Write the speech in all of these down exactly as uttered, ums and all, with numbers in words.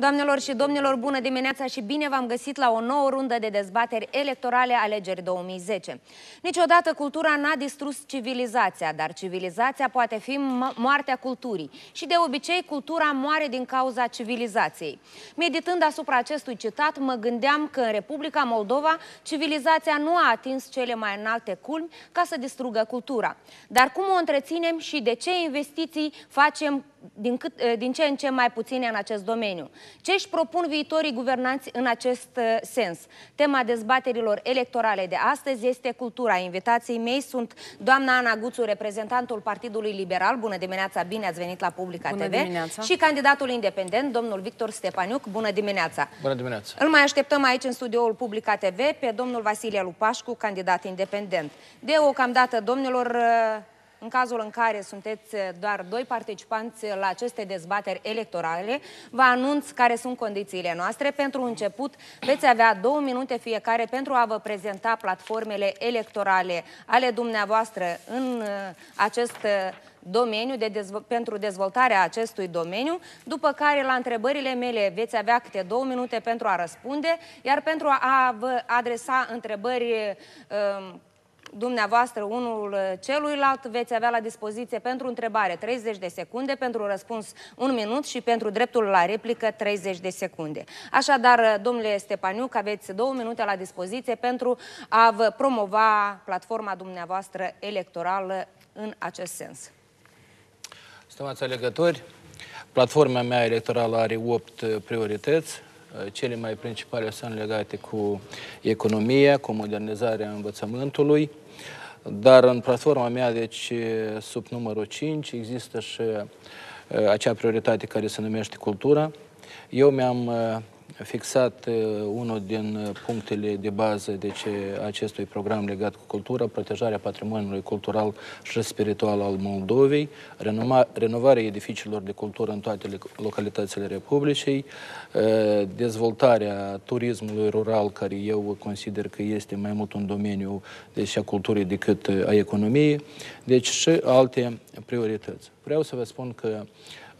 Doamnelor și domnilor, bună dimineața și bine v-am găsit la o nouă rundă de dezbateri electorale alegeri două mii zece. Niciodată cultura n-a distrus civilizația, dar civilizația poate fi moartea culturii. Și de obicei, cultura moare din cauza civilizației. Meditând asupra acestui citat, mă gândeam că în Republica Moldova civilizația nu a atins cele mai înalte culmi ca să distrugă cultura. Dar cum o întreținem și de ce investiții facem Din, cât, din ce în ce mai puține în acest domeniu? Ce își propun viitorii guvernanți în acest sens? Tema dezbaterilor electorale de astăzi este cultura. Invitații mei sunt doamna Ana Guțu, reprezentantul Partidului Liberal. Bună dimineața, bine ați venit la Publika T V. Și candidatul independent, domnul Victor Stepaniuc. Bună dimineața! Bună dimineața! Îl mai așteptăm aici în studioul Publika T V pe domnul Vasilia Lupașcu, candidat independent. Deocamdată, domnilor, în cazul în care sunteți doar doi participanți la aceste dezbateri electorale, vă anunț care sunt condițiile noastre. Pentru început, veți avea două minute fiecare pentru a vă prezenta platformele electorale ale dumneavoastră în acest domeniu, de dezvo- pentru dezvoltarea acestui domeniu, după care la întrebările mele veți avea câte două minute pentru a răspunde, iar pentru a vă adresa întrebări uh, dumneavoastră unul celuilalt, veți avea la dispoziție pentru întrebare treizeci de secunde, pentru răspuns un minut și pentru dreptul la replică treizeci de secunde. Așadar, domnule Stepaniuc, aveți două minute la dispoziție pentru a vă promova platforma dumneavoastră electorală în acest sens. Stimați alegători, platforma mea electorală are opt priorități. Cele mai principale sunt legate cu economia, cu modernizarea învățământului, dar în platforma mea, deci, sub numărul cinci, există și acea prioritate care se numește cultura. Eu mi-am fixat unul din punctele de bază, deci, acestui program legat cu cultura, protejarea patrimoniului cultural și spiritual al Moldovei, renoma, renovarea edificiilor de cultură în toate localitățile Republicii, dezvoltarea turismului rural, care eu consider că este mai mult un domeniu, deci, a culturii decât a economiei, deci și alte priorități. Vreau să vă spun că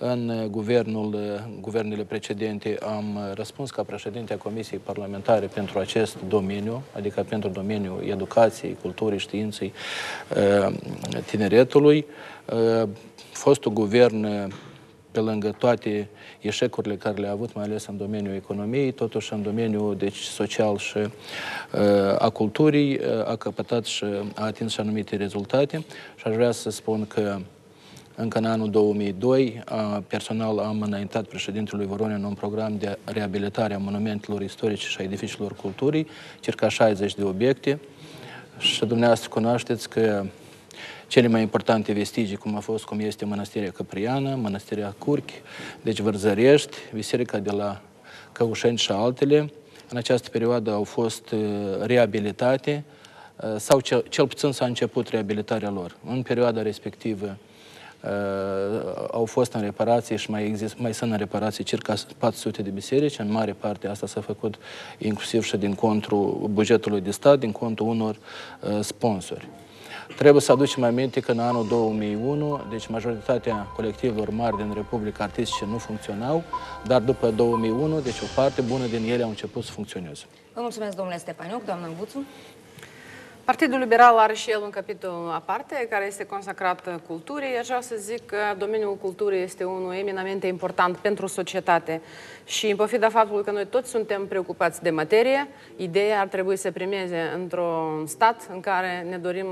în guvernul, guvernele precedente am răspuns ca președinte a Comisiei Parlamentare pentru acest domeniu, adică pentru domeniul educației, culturii, științei, tineretului. Fostul guvern, pe lângă toate eșecurile care le-a avut, mai ales în domeniul economiei, totuși în domeniul, deci, social și a culturii, a căpătat și a atins și anumite rezultate. Și aș vrea să spun că încă în anul două mii doi, personal am înaintat președintelui Voronin un program de reabilitare a monumentelor istorice și a edificiilor culturii, circa șaizeci de obiecte. Și dumneavoastră cunoașteți că cele mai importante vestigii, cum a fost, cum este Mănăstirea Căpriana, Mănăstirea Curchi, deci Vârzărești, Biserica de la Căușeni și altele, în această perioadă au fost reabilitate, sau cel, cel puțin s-a început reabilitarea lor. În perioada respectivă, Uh, au fost în reparație și mai, exist, mai sunt în reparație circa patru sute de biserici. În mare parte asta s-a făcut inclusiv și din contul bugetului de stat, din contul unor uh, sponsori. Trebuie să aducem aminte că în anul două mii unu, deci majoritatea colectivelor mari din Republica Artistice nu funcționau, dar după două mii unu, deci o parte bună din ele au început să funcționeze. Vă mulțumesc, domnule Stepaniuc. Doamna Guțu? Partidul Liberal are și el un capitol aparte, care este consacrat culturii. Aș vrea să zic că domeniul culturii este unul eminamente important pentru societate. Și în pofida faptului că noi toți suntem preocupați de materie, ideea ar trebui să primeze într-un stat în care ne dorim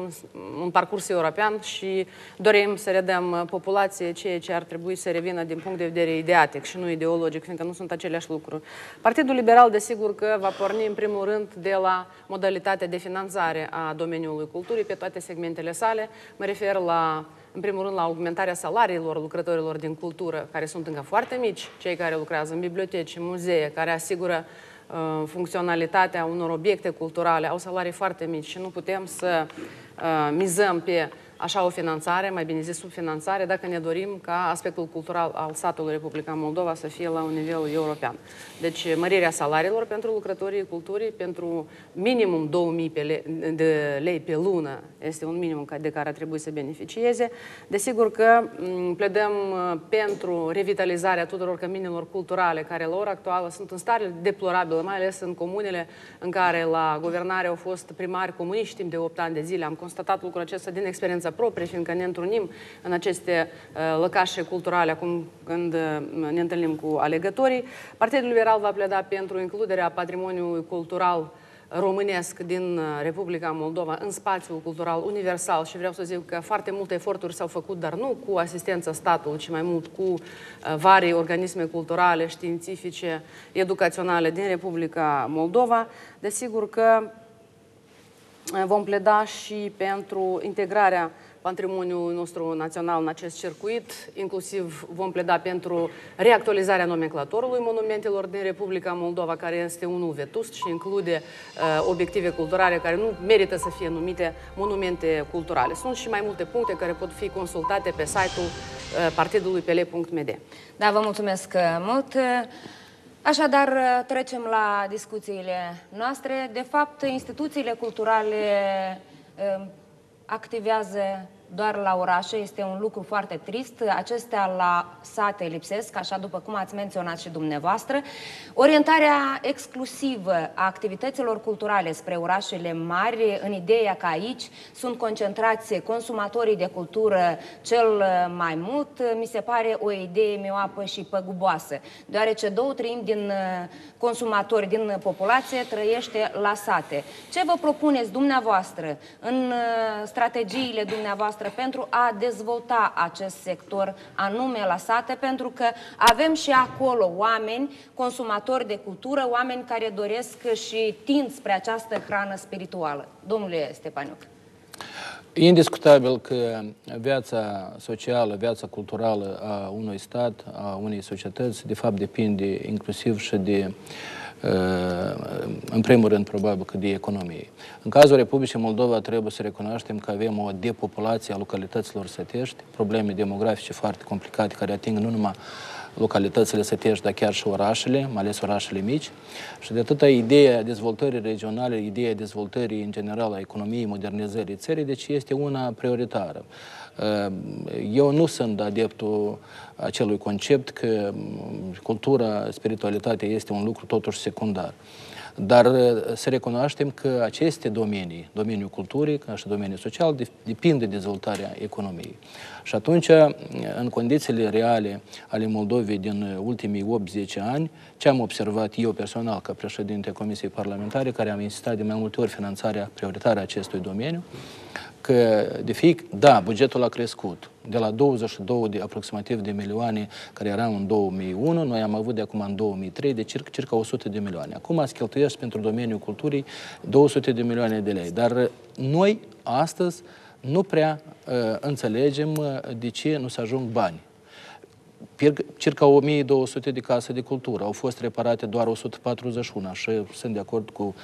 un parcurs european și dorim să redăm populației ceea ce ar trebui să revină din punct de vedere ideatic și nu ideologic, fiindcă nu sunt aceleași lucruri. Partidul Liberal, desigur că va porni în primul rând de la modalitatea de finanțare a domeniului culturii pe toate segmentele sale. Mă refer la, în primul rând, la augmentarea salariilor lucrătorilor din cultură, care sunt încă foarte mici, cei care lucrează în biblioteci, în muzee, care asigură uh, funcționalitatea unor obiecte culturale, au salarii foarte mici și nu putem să uh, mizăm pe așa o finanțare, mai bine zis subfinanțare, dacă ne dorim ca aspectul cultural al satului Republica Moldova să fie la un nivel european. Deci mărirea salariilor pentru lucrătorii culturii, pentru minimum două mii de lei pe lună, este un minimum de care ar trebui să beneficieze. Desigur că pledăm pentru revitalizarea tuturor căminilor culturale care la ora actuală sunt în stare deplorabilă, mai ales în comunele în care la guvernare au fost primari comuniști timp de opt ani de zile. Am constatat lucrul acesta din experiența proprie, fiindcă ne întrunim în aceste lăcașe culturale acum când ne întâlnim cu alegătorii. Partidul Liberal va pleda pentru includerea patrimoniului cultural românesc din Republica Moldova în spațiul cultural universal și vreau să zic că foarte multe eforturi s-au făcut, dar nu cu asistența statului, ci mai mult cu varii organisme culturale, științifice, educaționale din Republica Moldova. Desigur că vom pleda și pentru integrarea patrimoniul nostru național în acest circuit, inclusiv vom pleda pentru reactualizarea nomenclatorului monumentelor din Republica Moldova, care este unul vetust și include uh, obiective culturale care nu merită să fie numite monumente culturale. Sunt și mai multe puncte care pot fi consultate pe site-ul uh, partidului P L punct m d. Da, vă mulțumesc mult! Așadar, trecem la discuțiile noastre. De fapt, instituțiile culturale uh, activează doar la orașe, este un lucru foarte trist. Acestea la sate lipsesc, așa după cum ați menționat și dumneavoastră. Orientarea exclusivă a activităților culturale spre orașele mari, în ideea că aici sunt concentrați consumatorii de cultură cel mai mult, mi se pare o idee mioapă și păguboasă, deoarece două treimi din consumatori, din populație, trăiește la sate. Ce vă propuneți dumneavoastră în strategiile dumneavoastră pentru a dezvolta acest sector anume la sate, pentru că avem și acolo oameni, consumatori de cultură, oameni care doresc și tind spre această hrană spirituală. Domnule Stepaniuc. E indiscutabil că viața socială, viața culturală a unui stat, a unei societăți, de fapt depinde inclusiv și de, în primul rând, probabil că de economie. În cazul Republicii Moldova trebuie să recunoaștem că avem o depopulație a localităților sătești, probleme demografice foarte complicate care ating nu numai localitățile sătești, dar chiar și orașele, mai ales orașele mici. Și de atâta ideea dezvoltării regionale, ideea dezvoltării în general a economiei, modernizării țării, deci este una prioritară. Eu nu sunt adeptul acelui concept că cultura, spiritualitatea este un lucru totuși secundar. Dar să recunoaștem că aceste domenii, domeniul culturii, ca și domeniul social, depinde de dezvoltarea economiei. Și atunci, în condițiile reale ale Moldovei din ultimii opt zece ani, ce am observat eu personal ca președinte Comisiei Parlamentare, care am insistat de mai multe ori finanțarea prioritară a acestui domeniu, că, de fiecare, da, bugetul a crescut. De la douăzeci și două de aproximativ de milioane care erau în două mii unu, noi am avut de acum în două mii trei de circa, circa o sută de milioane. Acum ați cheltuiești pentru domeniul culturii două sute de milioane de lei. Dar noi astăzi nu prea uh, înțelegem de ce nu se ajung bani. Circa o mie două sute de case de cultură. Au fost reparate doar o sută patruzeci și unu și sunt de acord cu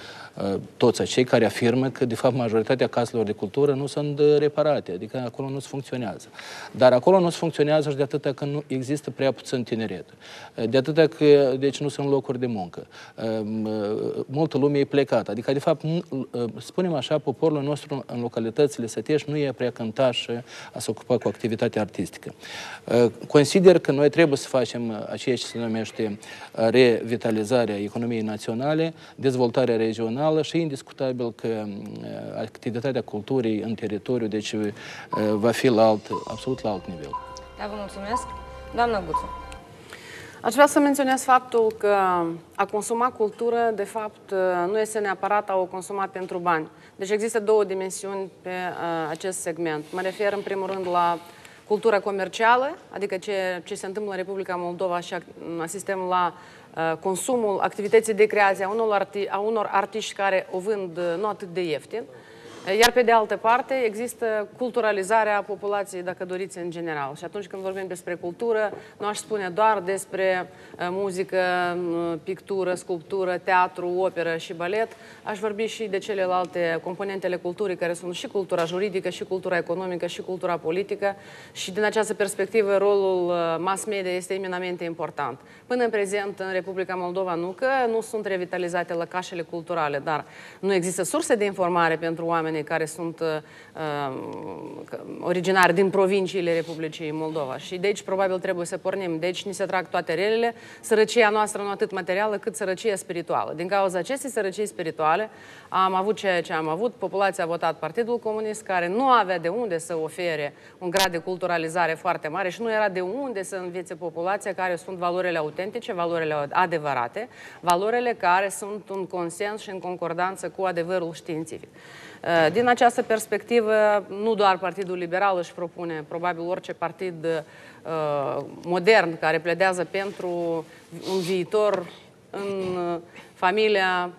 uh, toți acei care afirmă că, de fapt, majoritatea caselor de cultură nu sunt reparate, adică acolo nu se funcționează. Dar acolo nu se funcționează și de atâta că nu există prea puțin tineret. De atâta că, deci, nu sunt locuri de muncă. Uh, multă lume e plecată. Adică, de fapt, uh, spunem așa, poporul nostru în localitățile sătești nu e prea cântat și a se ocupa cu activitatea artistică. Uh, consider că noi trebuie să facem ceea ce se numește revitalizarea economiei naționale, dezvoltarea regională și indiscutabil că activitatea culturii în teritoriu, deci, va fi la alt, absolut la alt nivel. Da, vă mulțumesc. Doamna Guțu. Aș vrea să menționez faptul că a consuma cultură, de fapt, nu este neapărat a o consuma pentru bani. Deci există două dimensiuni pe acest segment. Mă refer, în primul rând, la cultura comercială, adică ce, ce se întâmplă în Republica Moldova și asistăm la uh, consumul activității de creație a unor, arti, a unor artiști care o vând uh, nu atât de ieftin. Iar pe de altă parte există culturalizarea populației, dacă doriți, în general. Și atunci când vorbim despre cultură, nu aș spune doar despre muzică, pictură, sculptură, teatru, operă și balet. Aș vorbi și de celelalte componente ale culturii, care sunt și cultura juridică, și cultura economică, și cultura politică. Și din această perspectivă, rolul mass media este eminamente important. Până în prezent, în Republica Moldova, nu că nu sunt revitalizate lăcașele culturale, dar nu există surse de informare pentru oameni care sunt uh, originari din provinciile Republicii Moldova. Și de aici probabil trebuie să pornim. De aici ni se trag toate relele. Sărăcia noastră nu atât materială, cât sărăcia spirituală. Din cauza acestei sărăcii spirituale am avut ceea ce am avut. Populația a votat Partidul Comunist, care nu avea de unde să ofere un grad de culturalizare foarte mare și nu era de unde să învețe populația care sunt valorile autentice, valorile adevărate, valorile care sunt în consens și în concordanță cu adevărul științific. Din această perspectivă, nu doar Partidul Liberal își propune, probabil orice partid uh, modern care pledează pentru un viitor în familia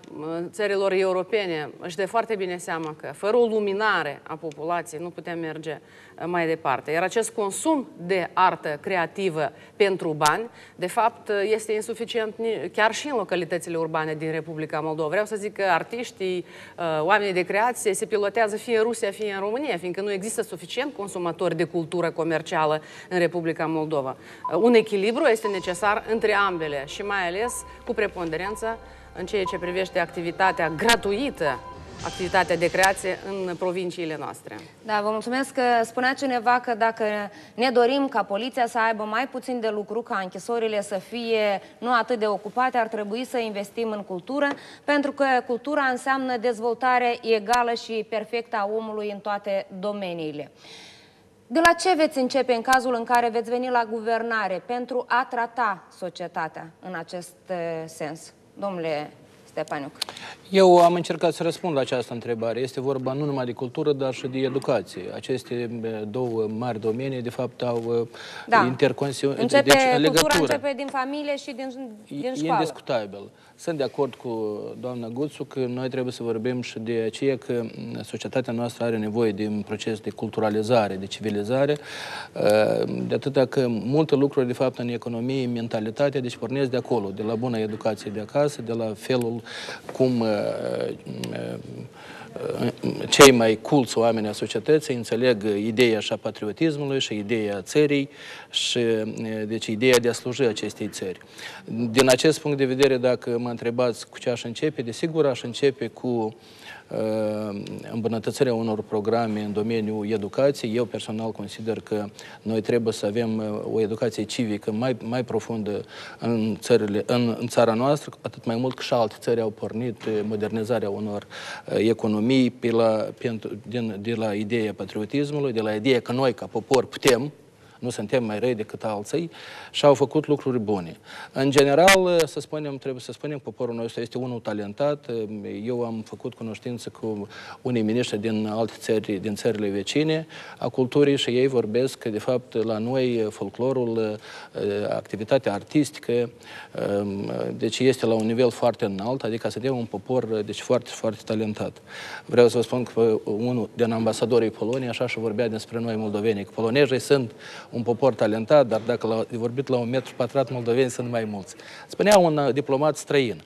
țărilor europene, își dă foarte bine seama că fără o luminare a populației nu putem merge mai departe. Iar acest consum de artă creativă pentru bani, de fapt, este insuficient chiar și în localitățile urbane din Republica Moldova. Vreau să zic că artiștii, oamenii de creație se pilotează fie în Rusia, fie în România, fiindcă nu există suficient consumatori de cultură comercială în Republica Moldova. Un echilibru este necesar între ambele și mai ales cu preponderență în ceea ce privește activitatea gratuită, activitatea de creație în provinciile noastre. Da, vă mulțumesc că spunea cineva că dacă ne dorim ca poliția să aibă mai puțin de lucru, ca închisorile să fie nu atât de ocupate, ar trebui să investim în cultură, pentru că cultura înseamnă dezvoltare egală și perfectă a omului în toate domeniile. De la ce veți începe în cazul în care veți veni la guvernare pentru a trata societatea în acest sens? Domnule Stepaniuc. Eu am încercat să răspund la această întrebare. Este vorba nu numai de cultură, dar și de educație. Aceste două mari domenii, de fapt, au da. interconse... începe, deci, legătură. Cultura începe din familie și din, din școală. E indiscutabil. Sunt de acord cu doamna Guțu că noi trebuie să vorbim și de aceea că societatea noastră are nevoie de un proces de culturalizare, de civilizare, de atâta că multe lucruri, de fapt, în economie, mentalitatea, deci pornesc de acolo, de la bună educație de acasă, de la felul cum cei mai culți oameni a societății înțeleg ideea și a patriotismului și ideea țării și, deci, ideea de a sluji acestei țări. Din acest punct de vedere, dacă mă întrebați cu ce aș începe, desigur aș începe cu îmbunătățirea unor programe în domeniul educației. Eu personal consider că noi trebuie să avem o educație civică mai, mai profundă în, țările, în, în țara noastră, atât mai mult că și alte țări au pornit modernizarea unor economii pe la, pe, din, de la ideea patriotismului, de la ideea că noi ca popor putem, nu suntem mai răi decât alții, și au făcut lucruri bune. În general, să spunem, trebuie să spunem, poporul nostru este unul talentat. Eu am făcut cunoștință cu unii miniștri din alte țări, din țările vecine, a culturii, și ei vorbesc că, de fapt, la noi folclorul, activitatea artistică, deci este la un nivel foarte înalt, adică suntem un popor, deci, foarte, foarte talentat. Vreau să vă spun că unul din ambasadorii Poloniei așa și vorbea despre noi moldovenii, că polonezii sunt un popor talentat, dar dacă l-a vorbit la un metru pătrat, moldoveni sunt mai mulți. Spunea un diplomat străin.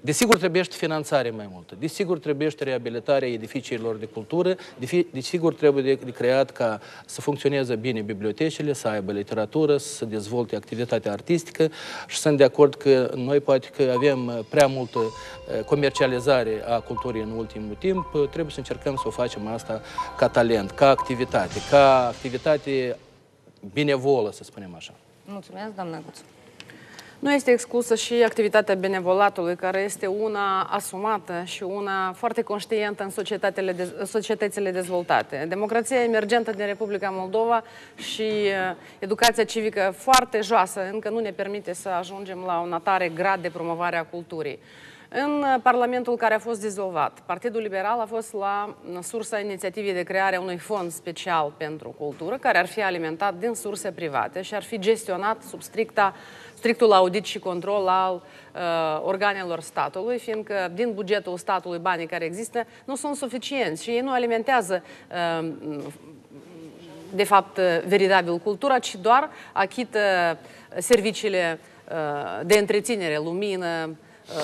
Desigur, trebuiește finanțare mai multă, desigur, trebuiește reabilitarea edificiilor de cultură, desigur, trebuie de creat ca să funcționeze bine bibliotecile, să aibă literatură, să dezvolte activitatea artistică, și sunt de acord că noi poate că avem prea multă comercializare a culturii în ultimul timp, trebuie să încercăm să o facem asta ca talent, ca activitate, ca activitate binevolă, să spunem așa. Mulțumesc, doamna Guțu. Nu este exclusă și activitatea benevolatului, care este una asumată și una foarte conștientă în societățile dezvoltate. Democrația emergentă din Republica Moldova și educația civică foarte joasă încă nu ne permite să ajungem la un atare grad de promovare a culturii. În Parlamentul care a fost dizolvat, Partidul Liberal a fost la sursa inițiativei de creare a unui fond special pentru cultură, care ar fi alimentat din surse private și ar fi gestionat sub stricta, strictul audit și control al uh, organelor statului, fiindcă din bugetul statului banii care există nu sunt suficienți și ei nu alimentează uh, de fapt veritabil cultura, ci doar achită serviciile uh, de întreținere, lumină,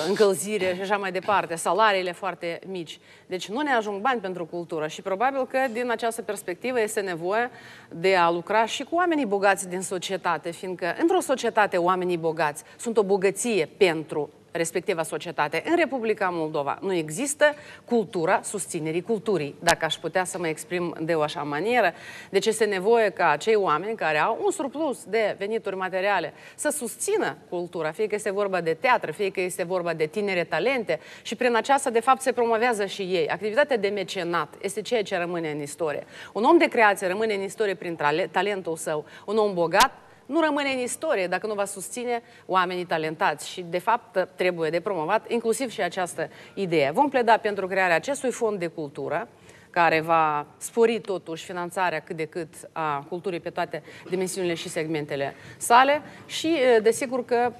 încălzire și așa mai departe, salariile foarte mici. Deci nu ne ajung bani pentru cultură și probabil că din această perspectivă este nevoie de a lucra și cu oamenii bogați din societate, fiindcă într-o societate oamenii bogați sunt o bogăție pentru respectiva societate. În Republica Moldova nu există cultura susținerii culturii, dacă aș putea să mă exprim de o așa manieră. Deci este nevoie ca acei oameni care au un surplus de venituri materiale să susțină cultura, fie că este vorba de teatru, fie că este vorba de tinere talente și prin aceasta, de fapt, se promovează și ei. Activitatea de mecenat este ceea ce rămâne în istorie. Un om de creație rămâne în istorie prin talentul său. Un om bogat nu rămâne în istorie dacă nu va susține oamenii talentați și, de fapt, trebuie de promovat inclusiv și această idee. Vom pleda pentru crearea acestui fond de cultură, care va spori totuși finanțarea cât de cât a culturii pe toate dimensiunile și segmentele sale și, desigur, că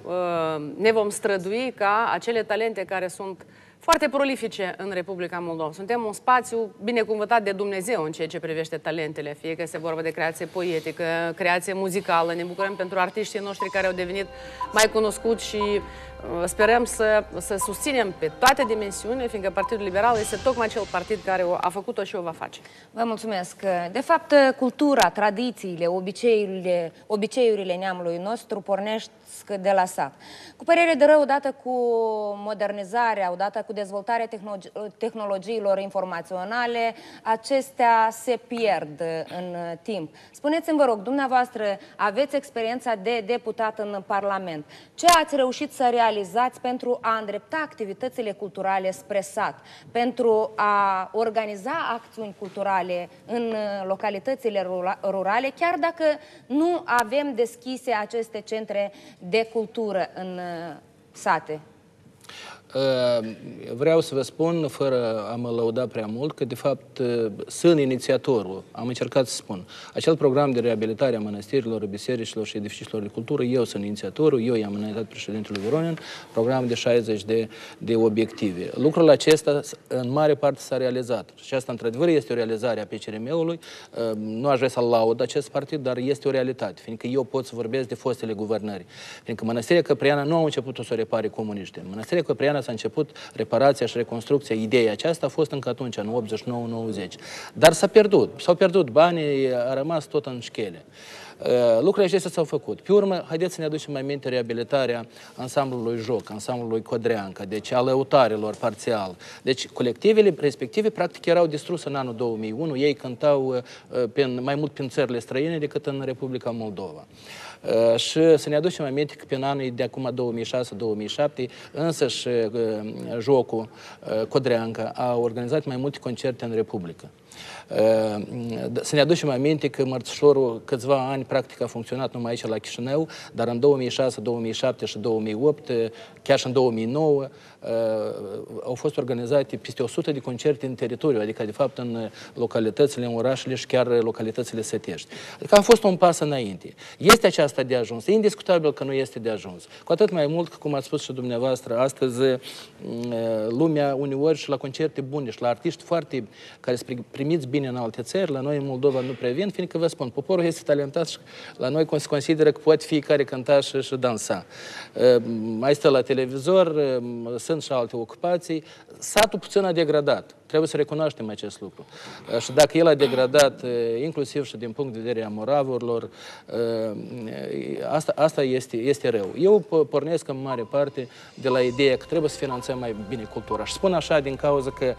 ne vom strădui ca acele talente care sunt foarte prolifice în Republica Moldova. Suntem un spațiu binecuvântat de Dumnezeu în ceea ce privește talentele, fie că se vorba de creație poetică, creație muzicală. Ne bucurăm pentru artiștii noștri care au devenit mai cunoscuți și uh, sperăm să, să susținem pe toate dimensiunile, fiindcă Partidul Liberal este tocmai acel partid care a făcut-o și o va face. Vă mulțumesc! De fapt, cultura, tradițiile, obiceiurile, obiceiurile neamului nostru pornesc de la sat. Cu părere de rău, odată cu modernizarea, odată cu cu dezvoltarea tehnologiilor informaționale, acestea se pierd în timp. Spuneți-mi, vă rog, dumneavoastră aveți experiența de deputat în Parlament. Ce ați reușit să realizați pentru a îndrepta activitățile culturale spre sat, pentru a organiza acțiuni culturale în localitățile rurale, chiar dacă nu avem deschise aceste centre de cultură în sate? Vreau să vă spun, fără a mă lăuda prea mult, că de fapt sunt inițiatorul, am încercat să spun, acel program de reabilitare a mănăstirilor, bisericilor și edificiilor de cultură, eu sunt inițiatorul, eu i-am înaintat președintelui Voronin, program de șaizeci de, de obiective. Lucrul acesta în mare parte s-a realizat și asta într-adevăr este o realizare a P C R M-ului, nu aș vrea să laud acest partid, dar este o realitate, fiindcă eu pot să vorbesc de fostele guvernări, fiindcă Mănăstirea Căpriana nu au început-o să o repare comuniștii. Mănăstirea Căpriana s-a început reparația și reconstrucția. Ideea aceasta a fost încă atunci, în optzeci și nouă nouăzeci. Dar s-a pierdut. S-au pierdut banii, a rămas tot în șchele. Lucrurile acestea s-au făcut. Pe urmă, haideți să ne aducem mai minte reabilitarea ansamblului Joc, ansamblului Codreanca, deci a Lăutarilor parțial. Deci colectivele respective practic erau distruse în anul două mii unu. Ei cântau mai mult prin țările străine decât în Republica Moldova. Și să ne aducem aminte că prin anii de acum două mii șase două mii șapte însăși Jocul, Codreanca a organizat mai multe concerte în Republică. Să ne aducem aminte că mărțișorul câțiva ani practic a funcționat numai aici la Chișinău, dar în două mii șase, două mii șapte și două mii opt, chiar și în două mii nouă, au fost organizate peste o sută de concerte în teritoriu, adică de fapt în localitățile, în orașele și chiar localitățile sătești. Adică a fost un pas înainte. Este aceasta de ajuns. E indiscutabil că nu este de ajuns. Cu atât mai mult că, cum ați spus și dumneavoastră, astăzi lumea uneori și la concerte bune și la artiști foarte care sunt primiți bine în alte țări, la noi în Moldova nu previn, fiindcă vă spun, poporul este talentat și la noi se consideră că poate fiecare cânta și, și dansa. Mai stă la televizor, sunt și alte ocupații. Satul puțin a degradat. Trebuie să recunoaștem acest lucru. Și dacă el a degradat, inclusiv și din punct de vedere a moravurilor, asta, asta este, este rău. Eu pornesc în mare parte de la ideea că trebuie să finanțăm mai bine cultura. Și spun așa din cauza că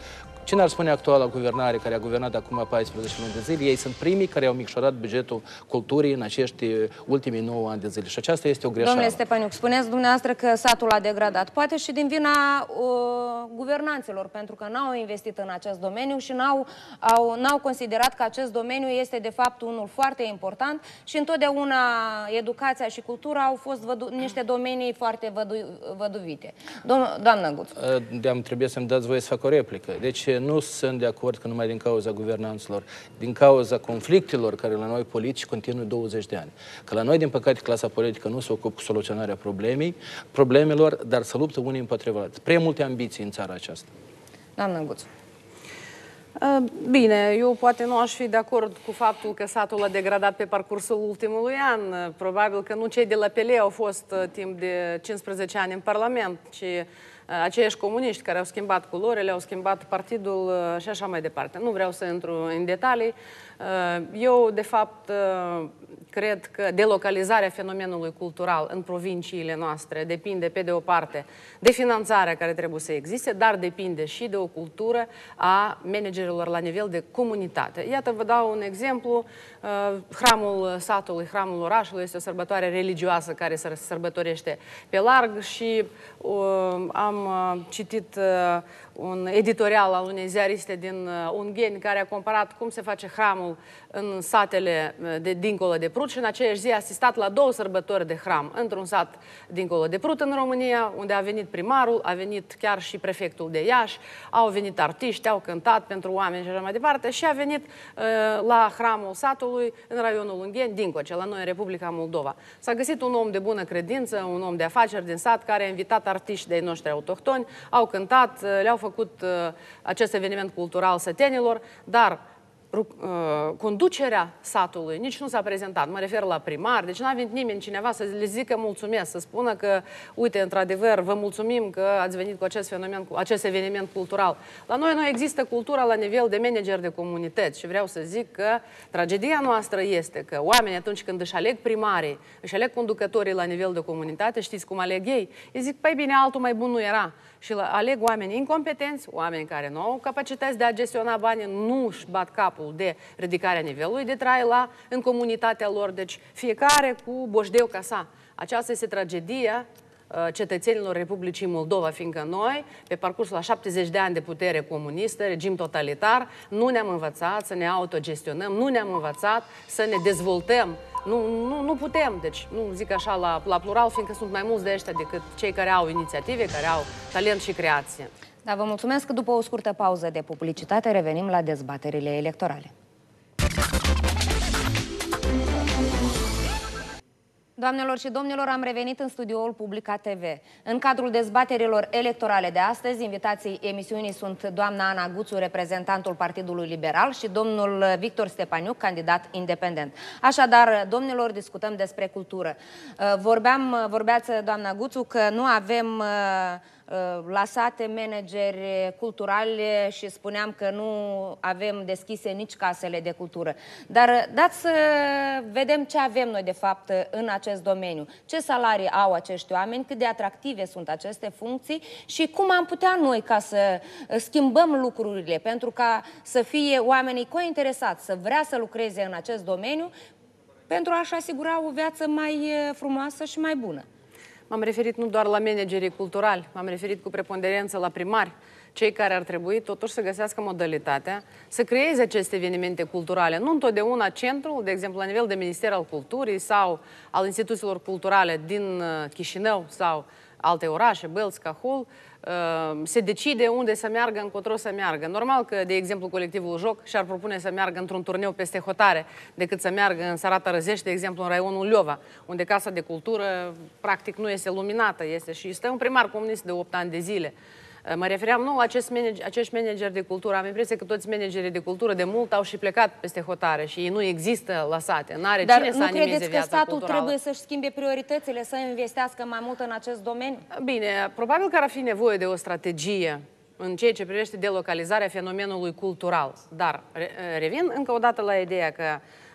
cine ar spune actuala guvernare, care a guvernat acum paisprezece luni de zile, ei sunt primii care au micșorat bugetul culturii în acești ultimii nouă ani de zile. Și aceasta este o greșeală. Domnule Stepaniuc, spuneți dumneavoastră că satul a degradat. Poate și din vina uh, guvernanților, pentru că n-au investit în acest domeniu și n-au au, n-au considerat că acest domeniu este de fapt unul foarte important și întotdeauna educația și cultura au fost vădu niște domenii foarte vădu văduvite. Dom- Doamnă Guțu. De-am trebuie să-mi dați voie să fac o replică. Deci nu sunt de acord că numai din cauza guvernanților, din cauza conflictelor care la noi politici continuă douăzeci de ani. Că la noi, din păcate, clasa politică nu se ocupă cu soluționarea problemei, problemelor, dar să luptă unii împotriva alții. Prea multe ambiții în țara aceasta. Doamnă Guțu. Bine, eu poate nu aș fi de acord cu faptul că satul a degradat pe parcursul ultimului an. Probabil că nu cei de la P L au fost timp de cincisprezece ani în Parlament, ci aceiași comuniști care au schimbat culorile, au schimbat partidul și așa mai departe. Nu vreau să intru în detalii. Eu, de fapt, cred că delocalizarea fenomenului cultural în provinciile noastre depinde, pe de o parte, de finanțarea care trebuie să existe, dar depinde și de o cultură a managerilor la nivel de comunitate. Iată, vă dau un exemplu. Hramul satului, hramul orașului este o sărbătoare religioasă care se sărbătorește pe larg și am citit un editorial al unei ziariste din Ungheni care a comparat cum se face hramul în satele de, dincolo de Prut și în aceeași zi a asistat la două sărbători de hram. Într-un sat dincolo de Prut în România, unde a venit primarul, a venit chiar și prefectul de Iași, au venit artiști, au cântat pentru oameni și așa mai departe și a venit uh, la hramul satului în raionul Ungheni, dincoace, la noi în Republica Moldova. S-a găsit un om de bună credință, un om de afaceri din sat care a invitat artiști de-ai noștri autohtoni, au cântat, le-au făcut uh, acest eveniment cultural sătenilor, dar conducerea satului nici nu s-a prezentat, mă refer la primar, deci n-a venit nimeni, cineva să le zică mulțumesc, să spună că, uite, într-adevăr, vă mulțumim că ați venit cu acest fenomen, cu acest eveniment cultural. La noi nu există cultura la nivel de manager de comunități și vreau să zic că tragedia noastră este că oamenii atunci când își aleg primarii, își aleg conducătorii la nivel de comunitate, știți cum aleg ei? Ei zic, păi bine, altul mai bun nu era. Și aleg oameni incompetenți, oameni care nu au capacități de a gestiona banii, nu își bat capul de ridicarea nivelului de trai la, în comunitatea lor. Deci fiecare cu boșdeu ca sa. Aceasta este tragedia cetățenilor Republicii Moldova, fiindcă noi, pe parcursul a șaptezeci de ani de putere comunistă, regim totalitar, nu ne-am învățat să ne autogestionăm, nu ne-am învățat să ne dezvoltăm. Nu, nu, nu putem, deci nu zic așa la, la plural, fiindcă sunt mai mulți de ăștia decât cei care au inițiative, care au talent și creație. Da, vă mulțumesc că după o scurtă pauză de publicitate revenim la dezbaterile electorale. Doamnelor și domnilor, am revenit în studioul Publika T V. În cadrul dezbaterilor electorale de astăzi, invitații emisiunii sunt doamna Ana Guțu, reprezentantul Partidului Liberal, și domnul Victor Stepaniuc, candidat independent. Așadar, domnilor, discutăm despre cultură. Vorbeam, vorbeați, doamna Guțu, că nu avem la sate manageri culturali și spuneam că nu avem deschise nici casele de cultură. Dar dați să vedem ce avem noi de fapt în acest domeniu. Ce salarii au acești oameni, cât de atractive sunt aceste funcții și cum am putea noi ca să schimbăm lucrurile pentru ca să fie oamenii cointeresați, să vrea să lucreze în acest domeniu pentru a-și asigura o viață mai frumoasă și mai bună. M-am referit nu doar la managerii culturali, m-am referit cu preponderență la primari, cei care ar trebui totuși să găsească modalitatea să creeze aceste evenimente culturale. Nu întotdeauna centrul, de exemplu, la nivel de Minister al Culturii sau al instituțiilor culturale din Chișinău sau alte orașe, Bălți, Cahul, se decide unde să meargă, încotro să meargă. Normal că, de exemplu, colectivul Joc și-ar propune să meargă într-un turneu peste hotare decât să meargă în Sărata Răzești, de exemplu, în raionul Liova, unde Casa de Cultură practic nu este luminată, este și este un primar comunist de opt ani de zile. Mă refeream nu la acest manager, acești manageri de cultură. Am impresia că toți managerii de cultură de mult au și plecat peste hotare și ei nu există la sate. N-are cine să animeze viața culturală. Dar nu credeți că statul trebuie să-și schimbe prioritățile, să investească mai mult în acest domeniu? Bine, probabil că ar fi nevoie de o strategie în ceea ce privește delocalizarea fenomenului cultural. Dar revin încă o dată la ideea că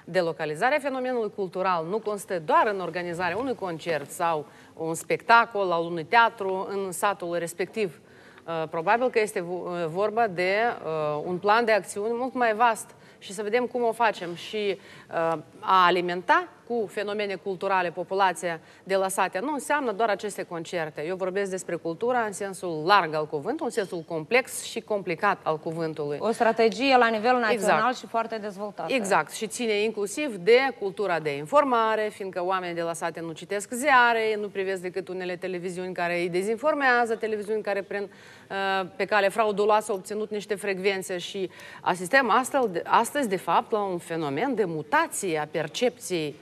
delocalizarea fenomenului cultural nu constă doar în organizarea unui concert sau un spectacol al unui teatru în satul respectiv. Probabil că este vorba de un plan de acțiuni mult mai vast și să vedem cum o facem și uh, a alimenta cu fenomene culturale populația de la sate. Nu înseamnă doar aceste concerte. Eu vorbesc despre cultura în sensul larg al cuvântului, în sensul complex și complicat al cuvântului. O strategie la nivel național exact. Și foarte dezvoltată. Exact. Și ține inclusiv de cultura de informare, fiindcă oamenii de la sate nu citesc ziare, nu privesc decât unele televiziuni care îi dezinformează, televiziuni care prin, pe cale frauduloasă au obținut niște frecvențe și asistăm astăzi, de fapt, la un fenomen de mutație a percepției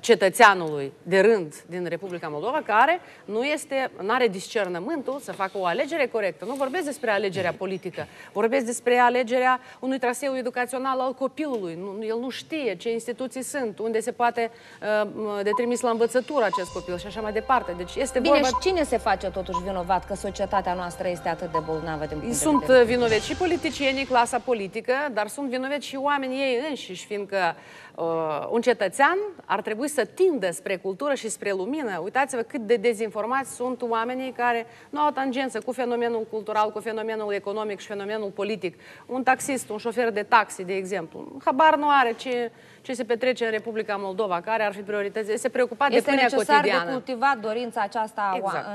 cetățeanului de rând din Republica Moldova, care nu este, n-are discernământul să facă o alegere corectă. Nu vorbesc despre alegerea politică, vorbesc despre alegerea unui traseu educațional al copilului. Nu, el nu știe ce instituții sunt, unde se poate uh, de trimis la învățătură acest copil și așa mai departe. Deci este Bine, vorba... și cine se face totuși vinovat că societatea noastră este atât de bolnavă? De sunt de vinoveți și politicienii, clasa politică, dar sunt vinoveți și oamenii ei înșiși, fiindcă Uh, un cetățean ar trebui să tindă spre cultură și spre lumină. Uitați-vă cât de dezinformați sunt oamenii care nu au tangență cu fenomenul cultural, cu fenomenul economic și fenomenul politic. Un taxist, un șofer de taxi, de exemplu, habar nu are ce, ce se petrece în Republica Moldova, care ar fi priorități. Este preocupat este de pâinea cotidiană. Este necesar de cultivat dorința aceasta exact.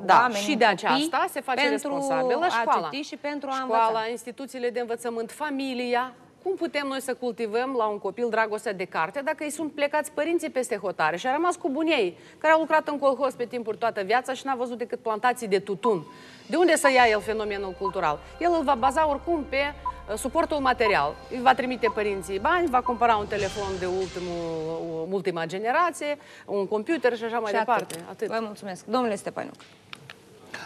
în da, oameni, și de aceasta se face responsabilă școala. Și pentru a învăța. Școala, instituțiile de învățământ, familia. Cum putem noi să cultivăm la un copil dragostea de carte dacă îi sunt plecați părinții peste hotare și a rămas cu bunei care au lucrat în colhoz pe timpuri toată viața și n-a văzut decât plantații de tutun? De unde să ia el fenomenul cultural? El îl va baza oricum pe suportul material. Îi va trimite părinții bani, va cumpăra un telefon de ultimul, ultima generație, un computer și așa mai departe. Atât. Vă mulțumesc. Domnule Stepaniuc.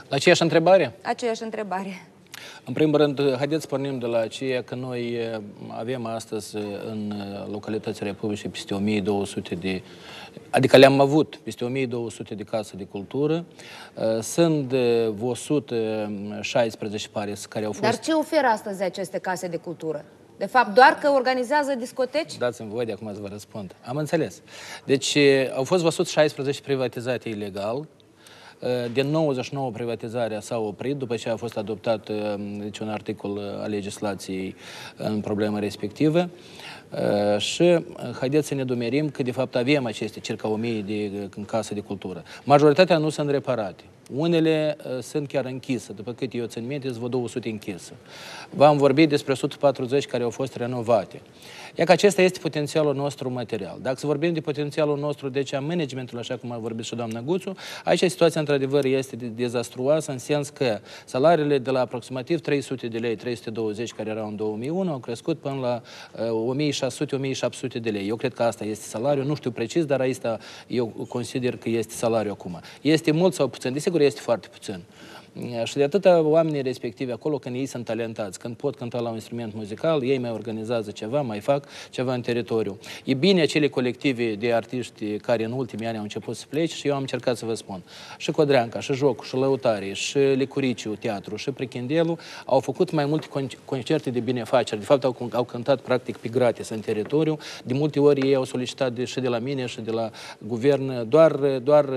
La aceeași întrebare? Aceeași întrebare. În primul rând, haideți să pornim de la aceea că noi avem astăzi în localitățile Republicii peste o mie două sute de... Adică le-am avut peste o mie două sute de case de cultură. Sunt o sută șaisprezece pare care au fost... Dar ce oferă astăzi aceste case de cultură? De fapt, doar că organizează discoteci? Dați-mi voie de acum să vă răspund. Am înțeles. Deci au fost o sută șaisprezece privatizate ilegal. Din nouăzeci și nouă privatizarea s-a oprit după ce a fost adoptat deci, un articol al legislației în problema respectivă. Și haideți să ne dumerim că de fapt avem aceste circa o mie de case de cultură. Majoritatea nu sunt reparate. Unele sunt chiar închise. După cât eu țin minte, sunt două sute închise. V-am vorbit despre o sută patruzeci care au fost renovate. Iar că acesta este potențialul nostru material. Dacă să vorbim de potențialul nostru, deci a managementului, așa cum a vorbit și doamna Guțu, aici situația într-adevăr este dezastruoasă, în sens că salariile de la aproximativ trei sute de lei, trei sute douăzeci care erau în două mii unu, au crescut până la o mie șase sute - o mie șapte sute de lei. Eu cred că asta este salariul, nu știu precis, dar asta eu consider că este salariul acum. Este mult sau puțin? Desigur, este foarte puțin. Și de atâta oamenii respectivi acolo, când ei sunt talentați, când pot cânta la un instrument muzical, ei mai organizează ceva, mai fac ceva în teritoriu. E bine acele colective de artiști care în ultimii ani au început să plece și eu am încercat să vă spun. Și Codreanca, și Joc, și Lăutari, și Licuriciu, teatru, și Prechindelu au făcut mai multe concerte de binefacere. De fapt, au, au cântat practic pe gratis în teritoriu. De multe ori ei au solicitat de, și de la mine și de la guvern doar, doar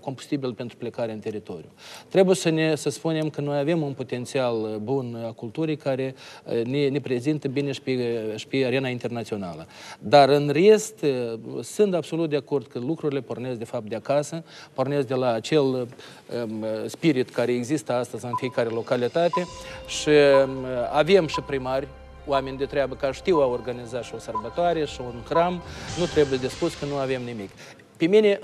combustibil pentru plecare în teritoriu. Trebuie să ne să spunem că noi avem un potențial bun a culturii care ne, ne prezintă bine și pe, și pe arena internațională. Dar în rest, sunt absolut de acord că lucrurile pornesc de fapt de acasă, pornesc de la acel um, spirit care există astăzi în fiecare localitate și um, avem și primari, oameni de treabă care știu a organiza și o sărbătoare și un cram, nu trebuie de spus că nu avem nimic. Pe mine,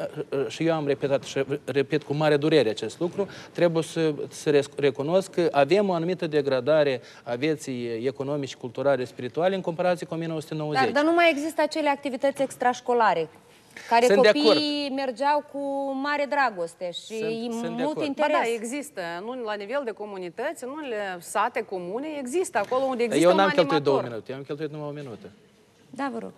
și eu am repetat și repet cu mare durere acest lucru, trebuie să, să recunosc că avem o anumită degradare a vieții economice, culturale, spirituale în comparație cu o mie nouă sute nouăzeci. Dar, dar nu mai există acele activități extrașcolare care sunt copiii mergeau cu mare dragoste și sunt, mult sunt interes. Ba da, există. Nu, la nivel de comunități, în unele sate comune, există acolo unde există eu un animator. Eu n-am cheltuit două minute, eu am cheltuit numai o minută. Da, vă rog.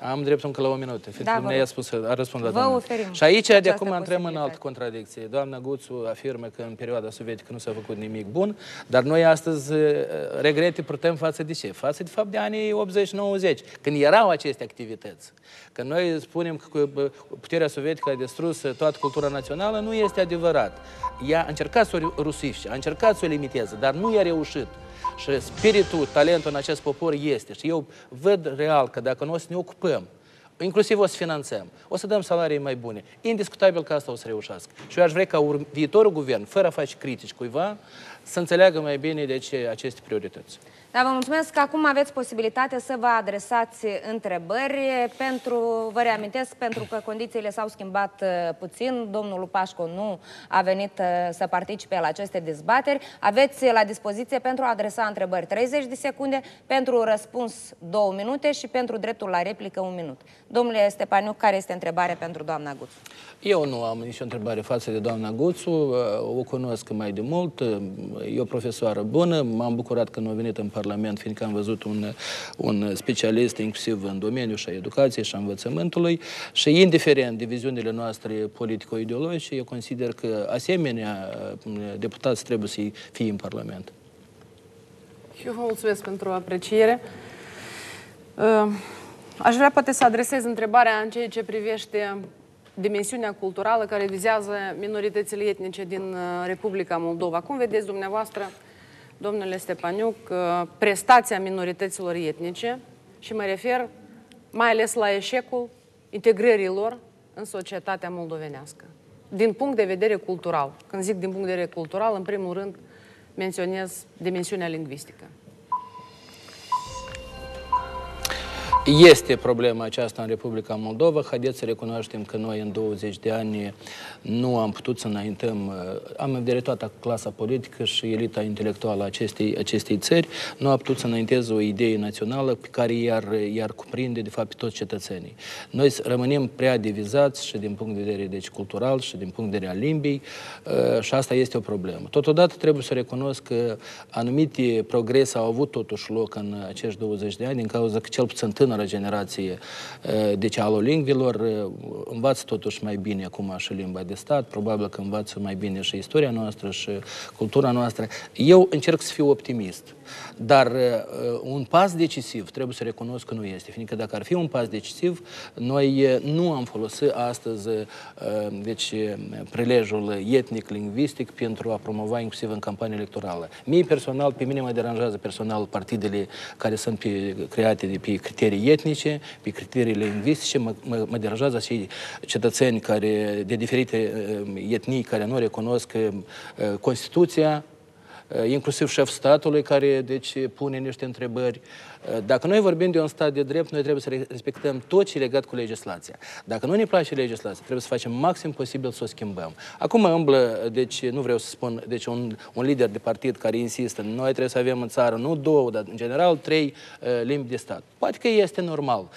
Am dreptul încă la o minută, fiindcă da, ne-a spus că a răspuns la doamna. Și aici, de acum, intrăm în altă contradicție. Doamna Guțu afirmă că în perioada sovietică nu s-a făcut nimic bun, dar noi astăzi regrete purtăm față de ce? Față, de fapt, de anii optzeci - nouăzeci, când erau aceste activități. Când noi spunem că puterea sovietică a distrus toată cultura națională, nu este adevărat. Ea a încercat să o rusifice, a încercat să o limiteze, dar nu i-a reușit. Și spiritul, talentul în acest popor este. Și eu văd real că dacă noi să ne ocupăm, inclusiv o să finanțăm, o să dăm salarii mai bune, indiscutabil că asta o să reușească. Și eu aș vrea ca viitorul guvern, fără a face critici cuiva, să înțeleagă mai bine de ce aceste priorități. Da, vă mulțumesc că acum aveți posibilitatea să vă adresați întrebări. Pentru, vă reamintesc, pentru că condițiile s-au schimbat puțin, domnul Lupașcu nu a venit să participe la aceste dezbateri. Aveți la dispoziție pentru a adresa întrebări treizeci de secunde, pentru răspuns două minute și pentru dreptul la replică un minut. Domnule Stepaniuc, care este întrebarea pentru doamna Guțu? Eu nu am nicio întrebare față de doamna Guțu, o cunosc mai de mult, e o profesoară bună, m-am bucurat că nu a venit în Parlament, fiindcă am văzut un, un specialist, inclusiv în domeniul și a educației și a învățământului, și indiferent de viziunile noastre politico-ideologice, eu consider că asemenea deputați trebuie să fie în Parlament. Eu vă mulțumesc pentru apreciere. Uh... Aș vrea poate să adresez întrebarea în ceea ce privește dimensiunea culturală care vizează minoritățile etnice din Republica Moldova. Cum vedeți dumneavoastră, domnule Stepaniuc, prestația minorităților etnice și mă refer mai ales la eșecul integrării lor în societatea moldovenească? Din punct de vedere cultural, când zic din punct de vedere cultural, în primul rând menționez dimensiunea lingvistică. Este problema aceasta în Republica Moldova. Haideți să recunoaștem că noi în douăzeci de ani nu am putut să înaintăm, am în vedere toată clasa politică și elita intelectuală a acestei, acestei țări, nu a putut să înainteze o idee națională pe care i-ar cuprinde, de fapt, toți cetățenii. Noi rămânem prea divizați și din punct de vedere deci, cultural și din punct de vedere al limbii și asta este o problemă. Totodată trebuie să recunosc că anumite progrese au avut totuși loc în acești douăzeci de ani din cauza că cel puțin tânăr generație, deci alolingvilor, învață totuși mai bine acum și limba de stat, probabil că învață mai bine și istoria noastră și cultura noastră. Eu încerc să fiu optimist, dar un pas decisiv trebuie să recunosc că nu este, fiindcă dacă ar fi un pas decisiv, noi nu am folosit astăzi deci, prilejul etnic-lingvistic pentru a promova inclusiv în campanie electorală. Mie personal, pe mine mă deranjează personal partidele care sunt pe, create de pe criterii etnice, pe criterii lingvistice, mă, mă, mă deranjează și cetățeni care, de diferite etnii care nu recunosc Constituția, inclusiv șef statului care deci, pune niște întrebări. Dacă noi vorbim de un stat de drept, noi trebuie să respectăm tot ce e legat cu legislația. Dacă nu ne place legislația, trebuie să facem maxim posibil să o schimbăm. Acum îmblă, deci, nu vreau să spun, deci un, un lider de partid care insistă, noi trebuie să avem în țară nu două, dar în general trei uh, limbi de stat. Poate că este normal,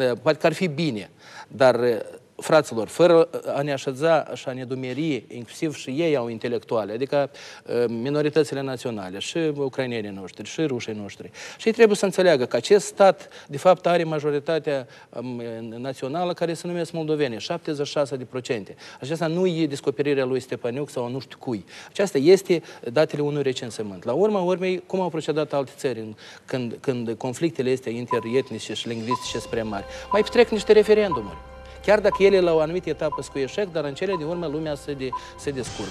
uh, poate că ar fi bine, dar... Uh, fraților, fără a ne așeza și a ne dumeri, inclusiv și ei au intelectuale, adică minoritățile naționale, și ucrainenii noștri, și rușii noștri. Și ei trebuie să înțeleagă că acest stat, de fapt, are majoritatea națională care se numesc moldoveni, șaptezeci și șase la sută. Aceasta nu e descoperirea lui Stepaniuc sau nu știu cui. Aceasta este datele unui recensământ. La urma urmei, cum au procedat alte țări când, când conflictele este interietnice și lingvistice spre mari? Mai petrec niște referendumuri. Chiar dacă ele la o anumită etapă sunt cu eșec, dar în cele din urmă lumea se, de, se descurcă.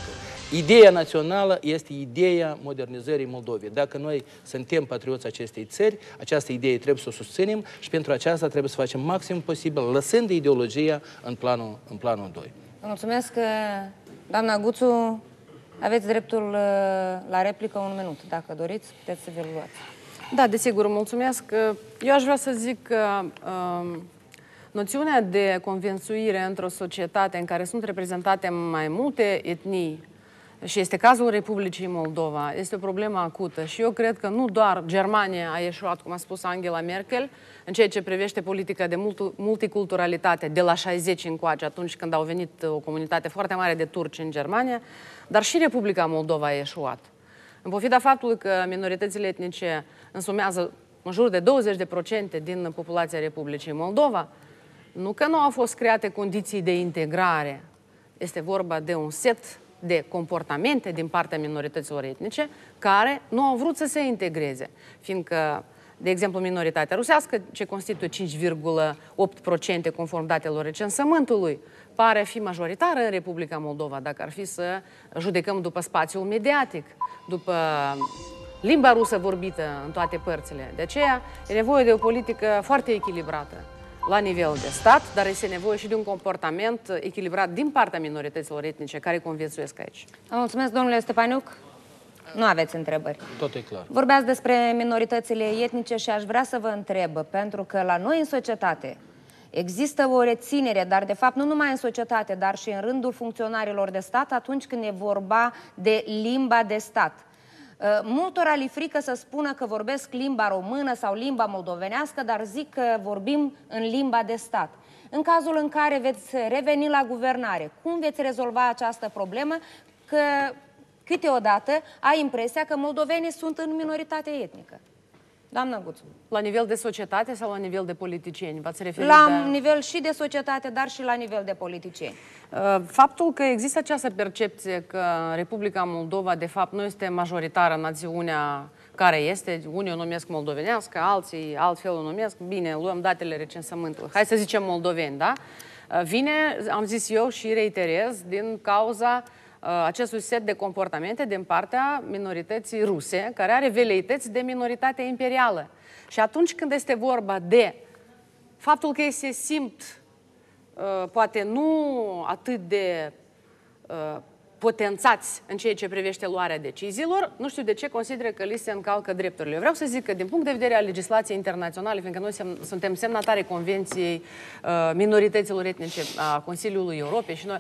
Ideea națională este ideea modernizării Moldovei. Dacă noi suntem patrioți acestei țări, această idee trebuie să o susținem și pentru aceasta trebuie să facem maxim posibil, lăsând ideologia în planul, în planul doi. Vă mulțumesc, doamna Guțu. Aveți dreptul la replică un minut. Dacă doriți, puteți să vă luați. Da, desigur, mulțumesc. Eu aș vrea să zic că... Um... noțiunea de convențuire într-o societate în care sunt reprezentate mai multe etnii, și este cazul Republicii Moldova, este o problemă acută. Și eu cred că nu doar Germania a ieșuat, cum a spus Angela Merkel, în ceea ce privește politica de multiculturalitate de la șaizeci încoace, atunci când au venit o comunitate foarte mare de turci în Germania, dar și Republica Moldova a ieșuat. În pofida faptului că minoritățile etnice însumează în jur de douăzeci la sută din populația Republicii Moldova, nu că nu au fost create condiții de integrare, este vorba de un set de comportamente din partea minorităților etnice care nu au vrut să se integreze. Fiindcă, de exemplu, minoritatea rusească, ce constituie cinci virgulă opt la sută conform datelor recensământului, pare a fi majoritară în Republica Moldova, dacă ar fi să judecăm după spațiul mediatic, după limba rusă vorbită în toate părțile. De aceea e nevoie de o politică foarte echilibrată la nivel de stat, dar este nevoie și de un comportament echilibrat din partea minorităților etnice care conviețuiesc aici. Mulțumesc, domnule Stepaniuc. Nu aveți întrebări. Tot e clar. Vorbeați despre minoritățile etnice și aș vrea să vă întreb, pentru că la noi în societate există o reținere, dar de fapt nu numai în societate, dar și în rândul funcționarilor de stat atunci când e vorba de limba de stat. Multora li frică să spună că vorbesc limba română sau limba moldovenească, dar zic că vorbim în limba de stat. În cazul în care veți reveni la guvernare, cum veți rezolva această problemă? Că câteodată ai impresia că moldovenii sunt în minoritate etnică. Doamna Guțu. La nivel de societate sau la nivel de politicieni? V-ați referit la de... nivel și de societate, dar și la nivel de politicieni. Faptul că există această percepție că Republica Moldova, de fapt, nu este majoritară națiunea care este, unii o numesc moldovenească, alții altfel o numesc, bine, luăm datele recensământului, hai să zicem moldoveni, da? Vine, am zis eu și reiterez, din cauza acestui set de comportamente din partea minorității ruse, care are veleități de minoritate imperială. Și atunci când este vorba de faptul că ei se simt poate nu atât de potențați în ceea ce privește luarea deciziilor, nu știu de ce consideră că li se încalcă drepturile. Eu vreau să zic că din punct de vedere al legislației internaționale, fiindcă noi sem suntem semnatare Convenției Minorităților Etnice a Consiliului Europei și noi...